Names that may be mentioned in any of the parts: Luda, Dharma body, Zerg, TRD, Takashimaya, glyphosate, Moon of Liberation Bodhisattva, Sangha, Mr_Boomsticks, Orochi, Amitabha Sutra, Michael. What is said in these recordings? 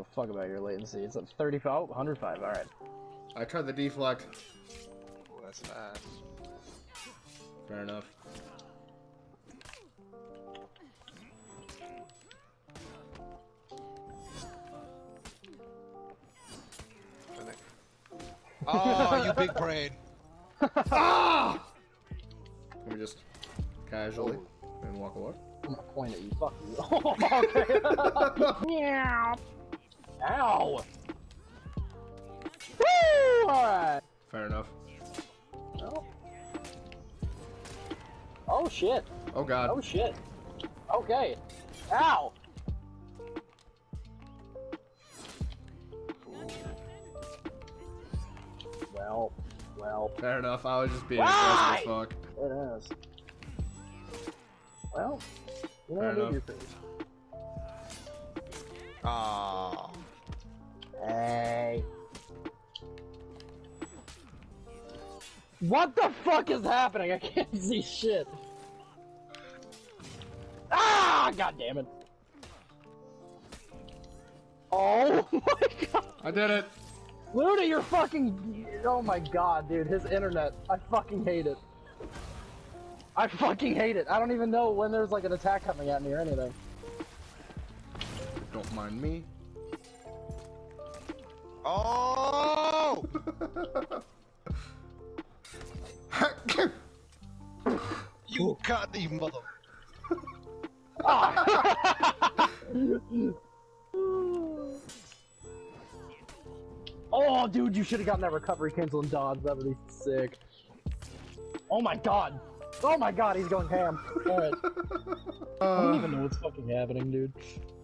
a fuck about your latency. It's at 35. Oh, 105. All right. I tried the deflect. Oh, that's fast. Fair enough. Oh, you big brain. Ah! Let me just casually and walk away. I'm gonna point at you. Fuck you. Oh, okay. Yeah. Ow! Woo! Alright. Fair enough. Oh. Oh shit. Oh god. Oh shit. Okay. Ow! Well. Fair enough, I was just being aggressive as fuck. It is. Well, you don't need your face. Aww. Hey. What the fuck is happening? I can't see shit. Ah! God damn it. Oh my god. I did it. Luda, you're fucking. Oh my god, dude, his internet. I fucking hate it. I fucking hate it. I don't even know when there's like an attack coming at me or anything. Don't mind me. Oh! You goddamn mother. Ah! Oh, dude, you should have gotten that recovery cancel and dodge. That would be sick. Oh my god. Oh my god, he's going ham. Alright. I don't even know what's fucking happening, dude.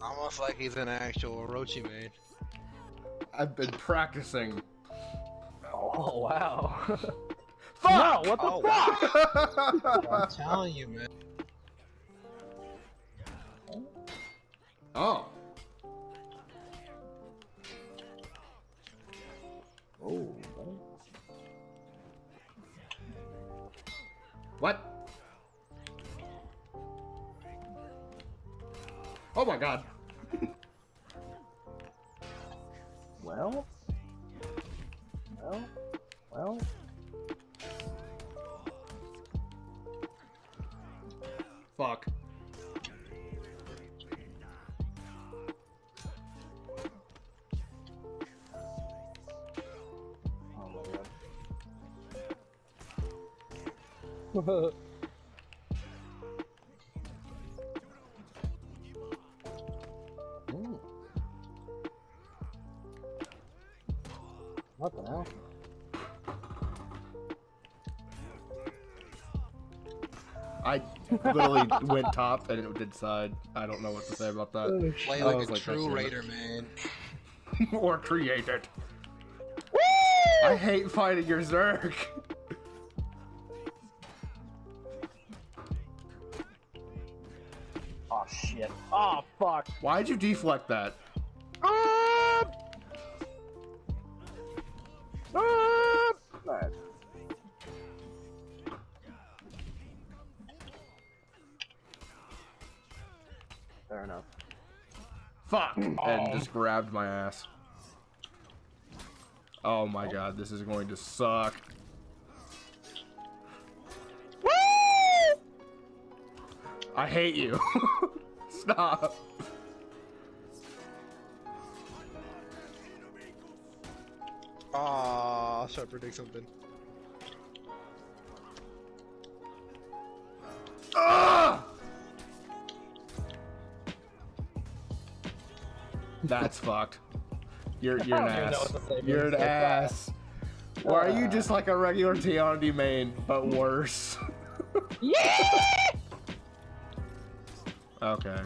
Almost like he's an actual Orochi main. I've been practicing. Oh, wow. Fuck! No, what the fuck? Wow. I'm telling you, man. Oh. Oh. What? Oh my god. Well. Fuck. What the hell? I literally went top and it did side. I don't know what to say about that. Play like a true raider, man. Or create it. Woo! I hate fighting your Zerg. Shit. Oh fuck. Why'd you deflect that? Right. Fair enough. Fuck! And just grabbed my ass. Oh my god, this is going to suck. Woo! I hate you. Stop. Ah, should I predict something? Ah! That's fucked. You're an ass. You're an ass. Or are you just like a regular TRD main, but worse? Yeah! Okay.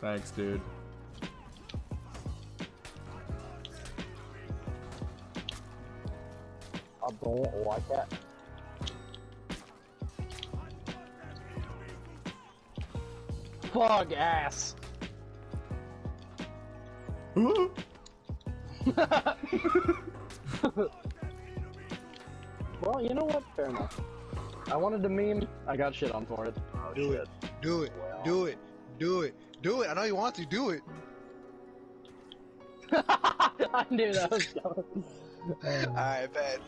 Thanks, dude. I don't like that. Fuck ass. Well, you know what? Fair enough. I wanted to meme. I got shit on for it. Oh, do shit. It. Do it. Well. Do it. Do it. I know you want to. Do it. I knew that was coming. Alright, bet.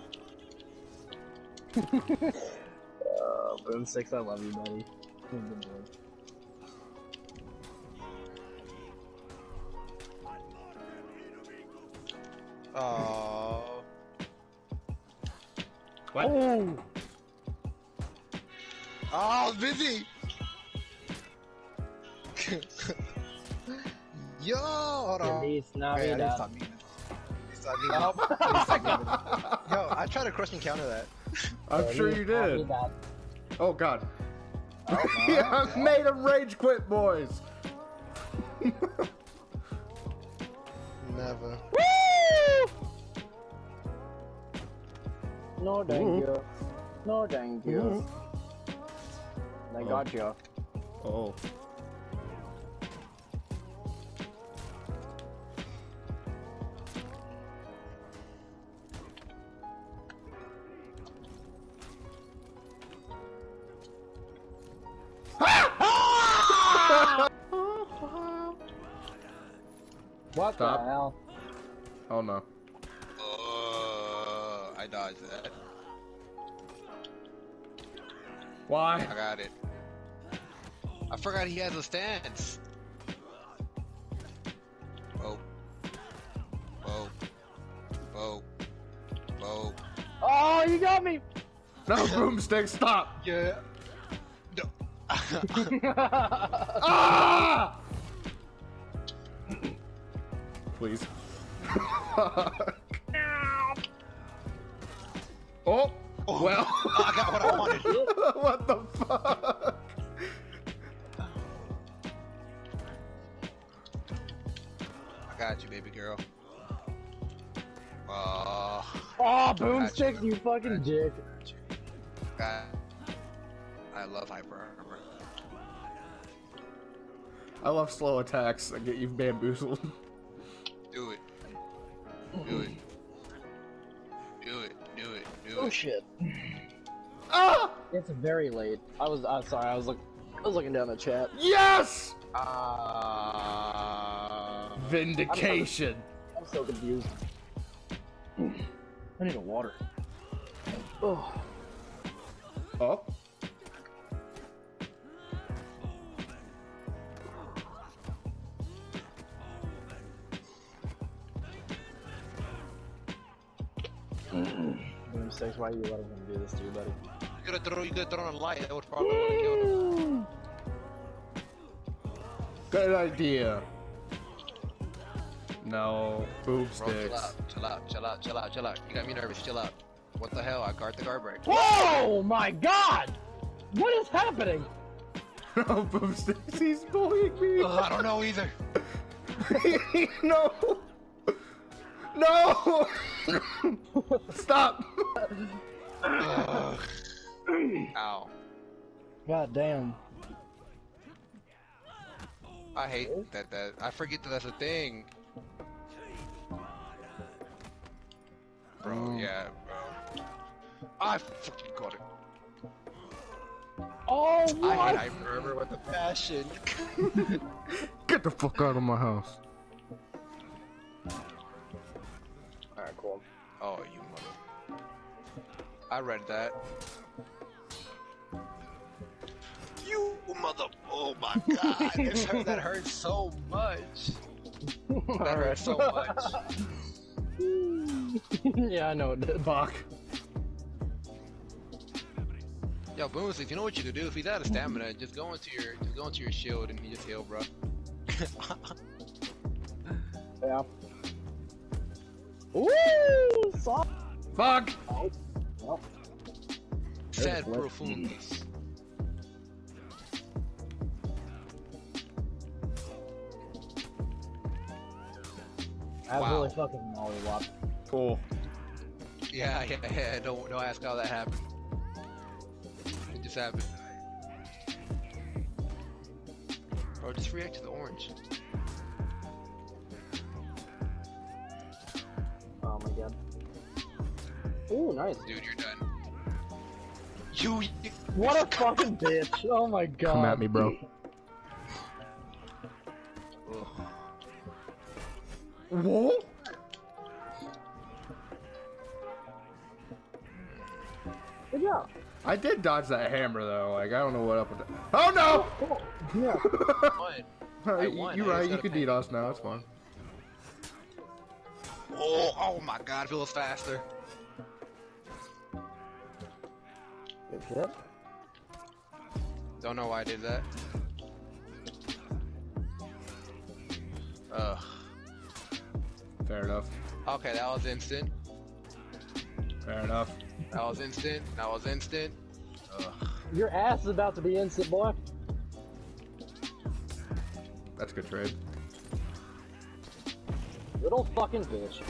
Oh, Boomsticks, I love you, buddy. You're a good boy. Oh. What? Oh, oh busy. Yo, hold on. Yo, I tried to crush and counter that. I'm sure you did. Oh god. Oh, yeah, I've made him rage quit, boys. Never. No, thank you. No, thank you. I got you. Oh. What the hell? Oh no. I dodged that. Why? I got it. I forgot he has a stance. Bow. Bow. Bow. Bow. Oh, you got me! No, Boomsticks, stop! Yeah. No. Ah! Please. Oh, oh, well. I got what I wanted. What the fuck? I got you, baby girl. Oh, Boomsticks, you fucking dick. I love hyper armor. I love slow attacks that get you bamboozled. Do it. Do it. Do it. Do it. Do it. Oh shit. Ah! It's very late. I'm sorry, I was looking down the chat. Yes! Vindication. I'm so confused. I need a water. Oh. Oh. Boomsticks, why are you letting him do this to you, buddy? You gotta throw a light, that would probably want to kill him. Good idea. No, Boomsticks. Chill out, chill out, chill out, chill out. You got me nervous, chill out. What the hell? I guard the guard break. Whoa, my god! What is happening? No, Boomsticks, he's bullying me. I don't know either. No! No! Stop! Ow. God damn. I hate that. I forget that that's a thing. Bro, yeah, bro. I fucking got it. Oh, what? I hate hyper armor with a passion. Get the fuck out of my house. Alright, cool. Oh, you mother. I read that. You mother. Oh my god. It's her that hurts so much. That hurts so much. Yeah, I know it did. Fuck. Yo, Boomsticks, you know what you could do? If he's out of stamina, just go into your shield and you just heal, bro. Yeah. Ooh! Fuck! Fuck! Oh, well. Sad profundness. That wow. Really fucking mollywop. Cool. Yeah, yeah, yeah. Don't ask how that happened. It just happened. Bro, just react to the orange. Oh my god. Ooh, nice. Dude, you're done. You what a fucking bitch. Oh my god. Come at me, bro. Whoa? Good job. I did dodge that hammer though. Like I don't know what up with that. Oh no! Oh, cool. Yeah. I won. You're right. You can DDoS now. It's fun. Oh! Oh my God! I feel faster. Good job. Don't know why I did that. Ugh. Fair enough. Okay, that was instant. Fair enough. That was instant. That was instant. Ugh. Your ass is about to be instant, boy. That's a good trade. Little fucking bitch.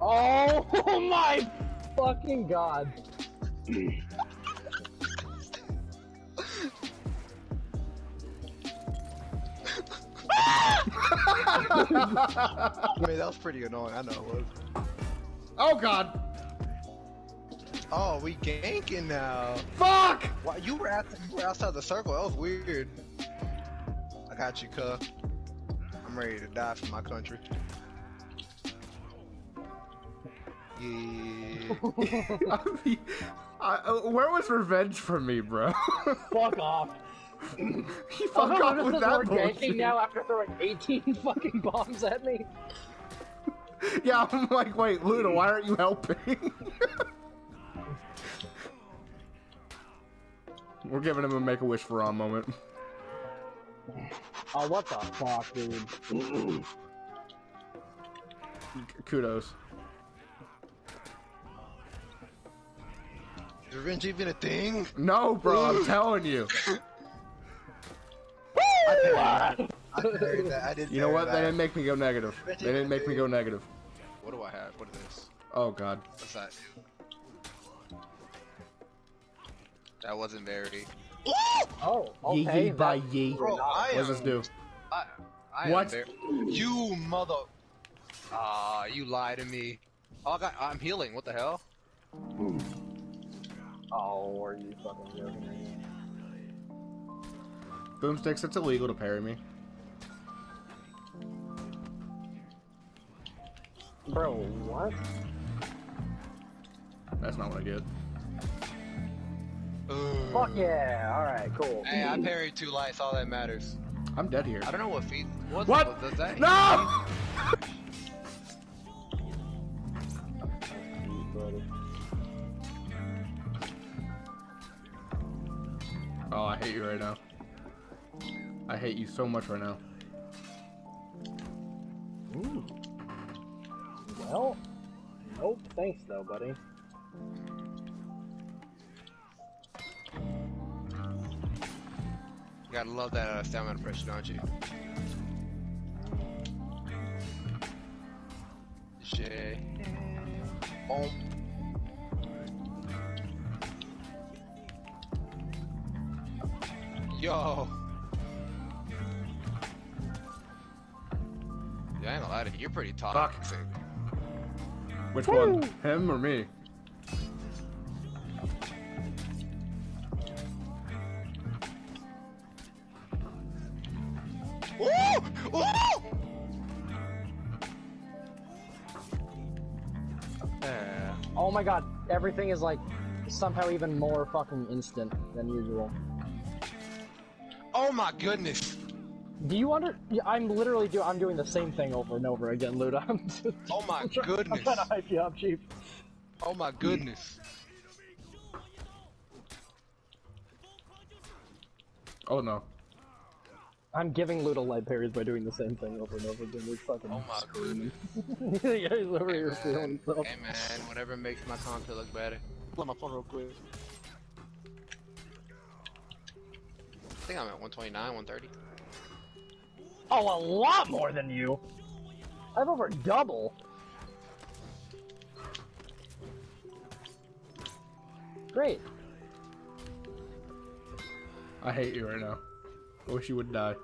Oh my fucking God. I mean, that was pretty annoying. I know it was. Oh God. Oh, we ganking now. Fuck! Wow, you were outside the circle. That was weird. I got you, cuh. I'm ready to die for my country. Yeah. Where was revenge from me, bro? Fuck off. You fuck off with that bullshit. Now after throwing 18 fucking bombs at me. Yeah, I'm like, wait, Luda, why aren't you helping? We're giving him a Make-A-Wish for a moment. Oh, what the fuck, dude? Kudos. Is revenge even a thing? No, bro, I'm telling you. I didn't. You know what? They didn't make me go negative. They didn't make me go negative. What do I have? What is this? Oh God. What's that? That wasn't very. Oh. Okay. Yee by yee. Bro, what does this do? What? You mother. Ah, you lie to me. Oh God, I'm healing. What the hell? Oh, are you fucking joking me? Boomsticks, it's illegal to parry me. Bro, what? That's not what I did. Fuck yeah, alright, cool. Hey, I parried 2 lights, all that matters. I'm dead here. I don't know what feed. What? Does that no! Oh, I hate you right now. I hate you so much right now. Ooh. Well, nope. Thanks though, buddy. You gotta love that stamina pressure, don't you? Shit. Oh. Yo. Yeah, I ain't allowed to. You're pretty toxic. Which Woo! One? Him or me? Ooh! Ooh! Oh my God! Everything is like somehow even more fucking instant than usual. Oh my goodness! Do you under? I'm literally I'm doing the same thing over and over again, Luda. Oh my goodness! I'm trying to hype you up, Chief. Oh my goodness! Oh no! I'm giving Luda light parries by doing the same thing over and over again. We're fucking. Oh my goodness! Yeah, he's over here feeling himself. Hey man, whatever makes my content look better. Pull my phone real quick. I think I'm at 129, 130. Oh, a lot more than you! I have over double! Great. I hate you right now. I wish you would die.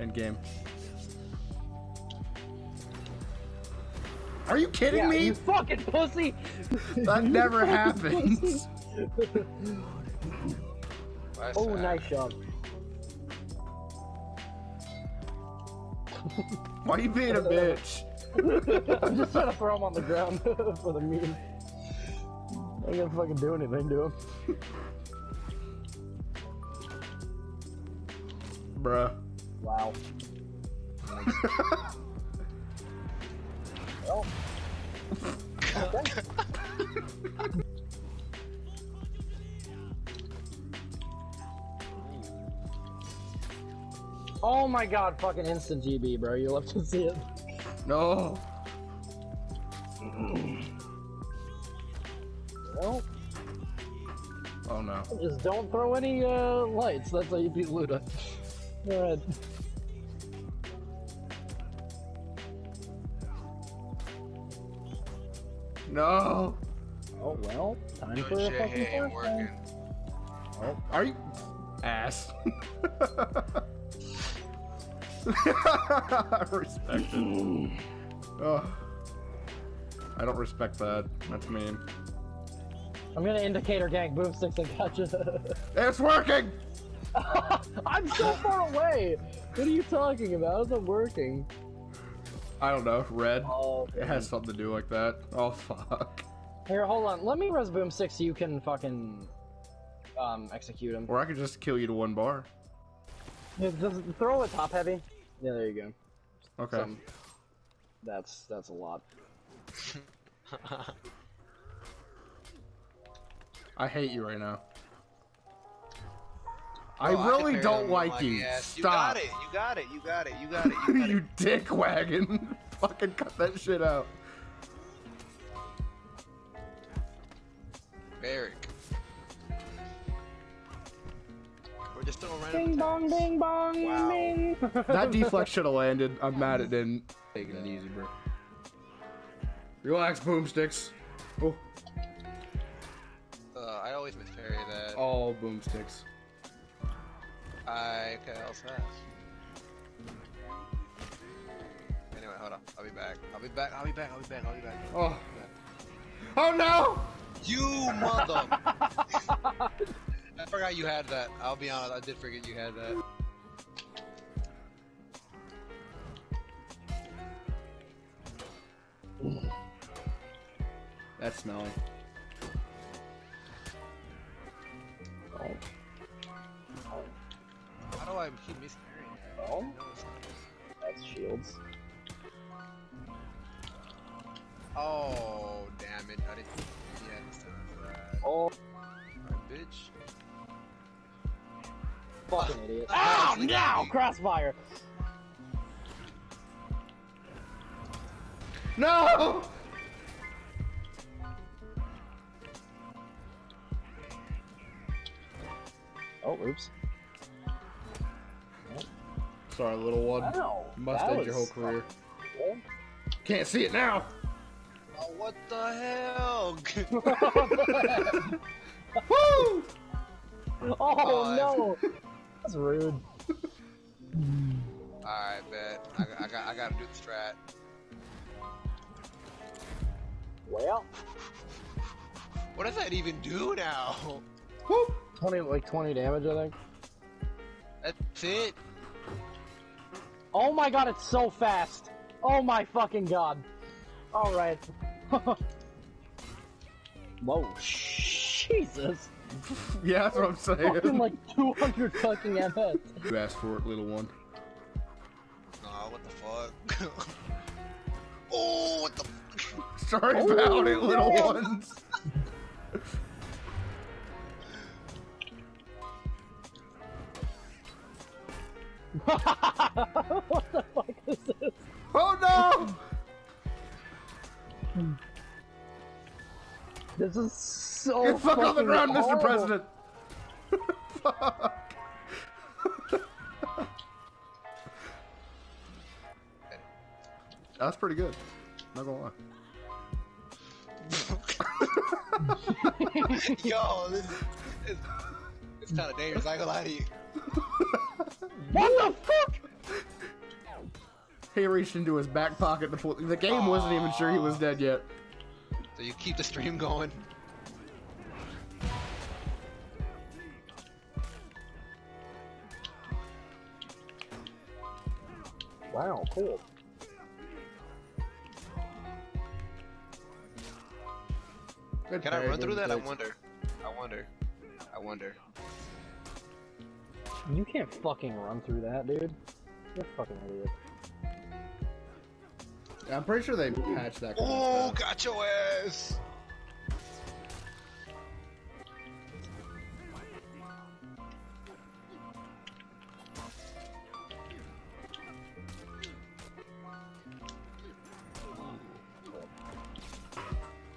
End game. Are you kidding me? You fucking pussy! That never happens. Oh, nice shot. Why are you being a bitch? I'm just trying to throw him on the ground for the meme. I ain't gonna fucking do anything to him. Bruh. Wow. Well. Okay. Oh my god, fucking instant GB, bro. You'll have to see it. No. Well. Oh no. Just don't throw any lights. That's how you beat Luda. Go ahead. No. Oh well. Time for a fucking working. Oh, are you ass? I respect it. Oh, I don't respect that. That's mean. I'm gonna indicator gang Boomsticks and gotcha. It's working. I'm so far away. What are you talking about? It's not working. I don't know. Red. Oh, it has something to do like that. Oh fuck. Here, hold on. Let me res Boomsticks so you can fucking execute him. Or I could just kill you to one bar. Yeah, just throw a top heavy. Yeah, there you go. Okay. That's a lot. I hate you right now. Bro, I really don't like you. Stop. You got it. You got it. You got it. You got it. You dick wagon. Fucking cut that shit out. Barrick. We're just throwing random. Ding bong, ding bong, wow. Ding. That deflect should have landed. I'm mad it didn't. Taking it easy, bro. Relax, Boomsticks. Oh. I always miscarry that. All Boomsticks. I can also have. Anyway, hold on. I'll be back. I'll be back. I'll be back. I'll be back. I'll be back. Oh. Oh no! You mother! I forgot you had that. I'll be honest. I did forget you had that. That's smelly. Oh. How do I keep miscarrying that? Oh? That's shields. Oh, damn it. I didn't. Yeah, this time for that. Oh. All right, bitch. Fucking idiot. Oh, no! Crossfire! No! Oh, oops. Sorry, little one. Wow, must end your whole career. Cool. Can't see it now. Oh, what the hell? Woo! Oh, no. That's rude. All right, man. I gotta do the strat. Well, what does that even do now? Woo! 20 damage, I think. That's it. Oh my god, it's so fast! Oh my fucking god! Alright. Whoa, Jesus! Yeah, that's what I'm saying. Fucking like 200 fucking MS. You asked for it, little one. Aw, what the fuck? Oh, what the fuck? Sorry about it, little ones! What the fuck is this? Oh no! This is so fucking. Get the fuck on the ground, Mr. President! Fuck! That's pretty good. Not gonna lie. Yo, this is kind of dangerous. I ain't gonna lie to you. What the fuck? He reached into his back pocket to pull. The game wasn't even sure he was dead yet. So you keep the stream going. Wow, cool. Good. Can I run through that? Place. I wonder. You can't fucking run through that, dude. You're a fucking idiot. Yeah, I'm pretty sure they patched that. Oh, got your ass!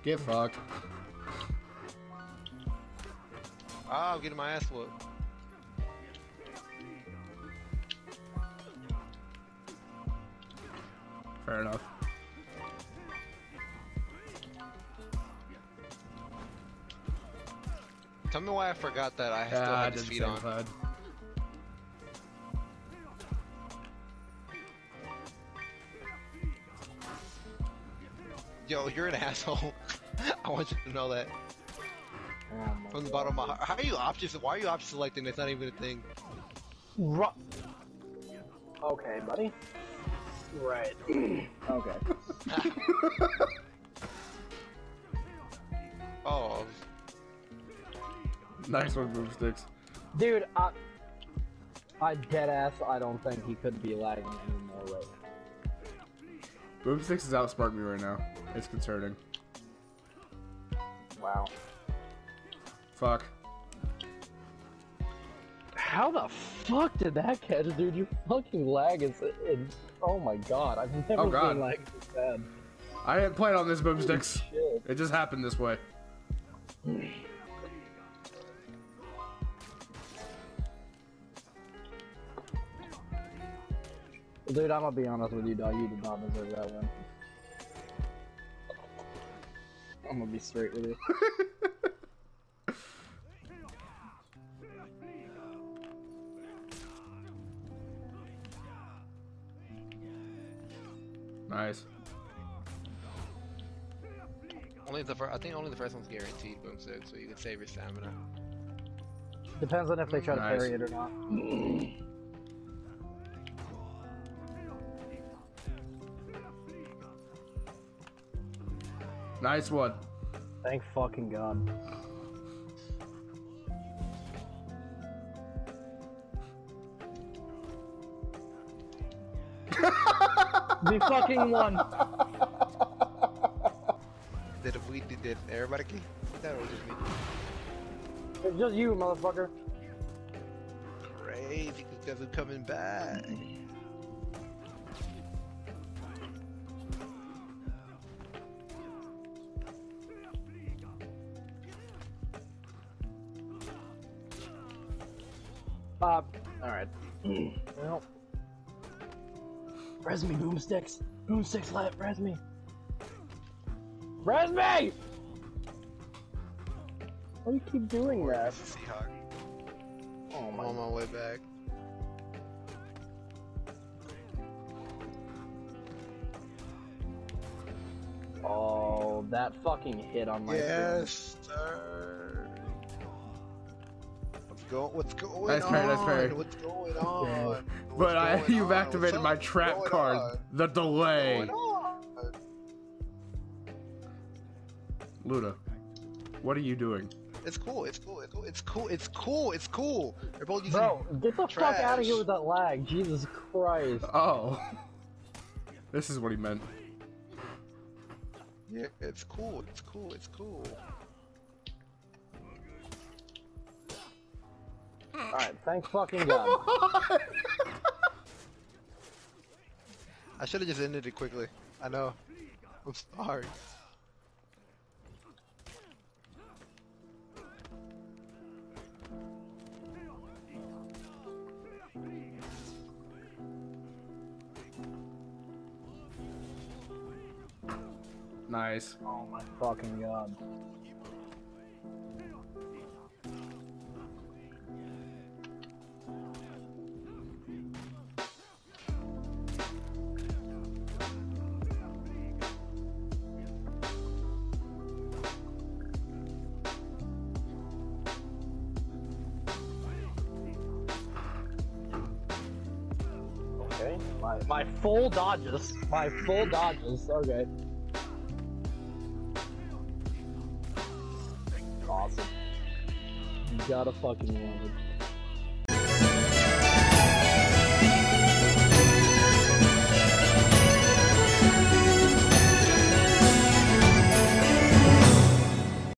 Get fucked. Ah, I'm getting my ass whooped. Fair enough. Tell me why I forgot that I still had his feet on. Side. Yo, you're an asshole. I want you to know that. Oh, from the bottom of my heart. How are you option? Why are you option selecting? It's not even a thing. Okay, buddy. Right. Okay. Oh. Nice one, Boomsticks. Dude, I dead ass. I don't think he could be lagging anymore right now. Boomsticks has outsparked me right now. It's concerning. Wow. Fuck. How the fuck did that catch, dude? You fucking lag is. Oh my god, I've never been lagging this bad. I didn't plan on this, Boomsticks. Holy shit. It just happened this way. Dude, I'm gonna be honest with you, dog. You did not deserve that one. I'm gonna be straight with you. Nice. I think only the first one's guaranteed, Boomsticks, so you can save your stamina. Depends on if they try to parry it or not. Nice one. Thank fucking god. We fucking won. Did everybody keep that or just me? It's just you, motherfucker. Crazy because I'm coming back. Alright. Well. Res me, Boomsticks! Boomsticks, res me! Res me! Why do you keep doing that? Oh, I'm on my way back. Oh, that fucking hit on my face. Yes, sir! What's going on? That's fair. What's going on? But you've activated my trap card. The delay. Luda, what are you doing? It's cool. Bro, get the fuck out of here with that lag. Jesus Christ. Oh. This is what he meant. Yeah, it's cool. Alright, thank fucking god. I should've just ended it quickly. I know. I'm sorry. Nice. Oh my fucking god. Okay. My full dodges. My full dodges. Okay. Awesome. You gotta fucking love it.